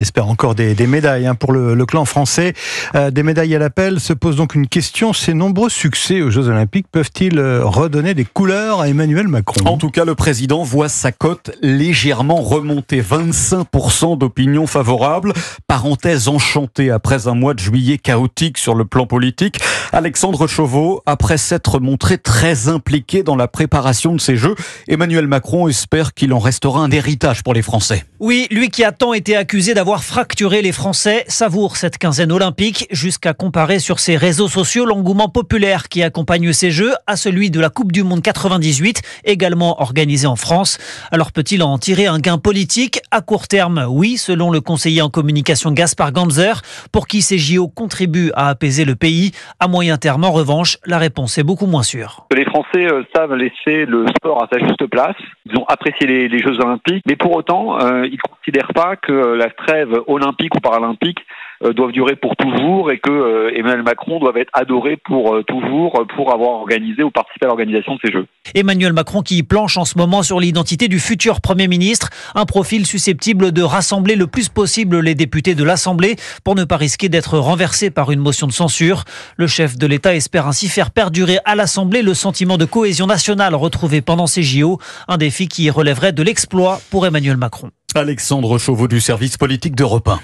Espère encore des médailles pour le clan français. Des médailles à l'appel. Se pose donc une question. Ces nombreux succès aux Jeux Olympiques peuvent-ils redonner des couleurs à Emmanuel Macron ? En tout cas, le président voit sa cote légèrement remonter. 25% d'opinion favorable. Parenthèse enchantée après un mois de juillet chaotique sur le plan politique. Alexandre Chauveau, après s'être montré très impliqué dans la préparation de ces Jeux, Emmanuel Macron espère qu'il en restera un héritage pour les Français. Oui, lui qui a tant été accusé d'avoir fracturé les Français savoure cette quinzaine olympique, jusqu'à comparer sur ses réseaux sociaux l'engouement populaire qui accompagne ces Jeux à celui de la Coupe du Monde 98, également organisée en France. Alors peut-il en tirer un gain politique ? À court terme, oui, selon le conseiller en communication Gaspard Ganser, pour qui ces JO contribuent à apaiser le pays. À moyen terme, en revanche, la réponse est beaucoup moins sûre. Les Français savent laisser le sport à sa juste place. Ils ont apprécié les Jeux Olympiques, mais pour autant, ils ne considèrent pas que la trêve olympiques ou paralympiques doivent durer pour toujours et que Emmanuel Macron doit être adoré pour toujours pour avoir organisé ou participé à l'organisation de ces Jeux. Emmanuel Macron qui planche en ce moment sur l'identité du futur Premier ministre, un profil susceptible de rassembler le plus possible les députés de l'Assemblée pour ne pas risquer d'être renversé par une motion de censure. Le chef de l'État espère ainsi faire perdurer à l'Assemblée le sentiment de cohésion nationale retrouvé pendant ces JO, un défi qui relèverait de l'exploit pour Emmanuel Macron. Alexandre Chauveau du service politique de Repas.